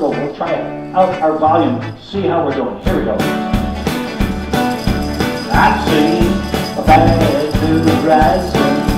simple. We'll try it out, our volume, see how we're doing. Here we go. I see a bag to the horizon. Here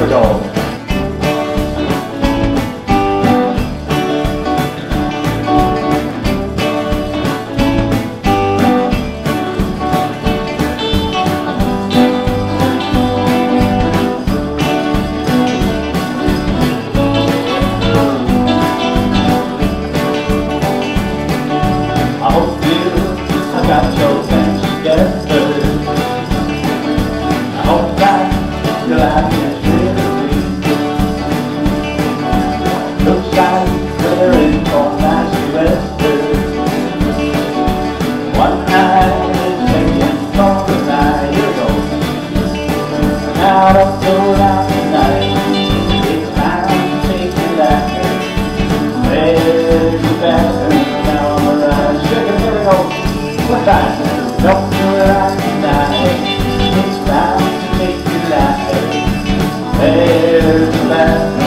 we go. There's a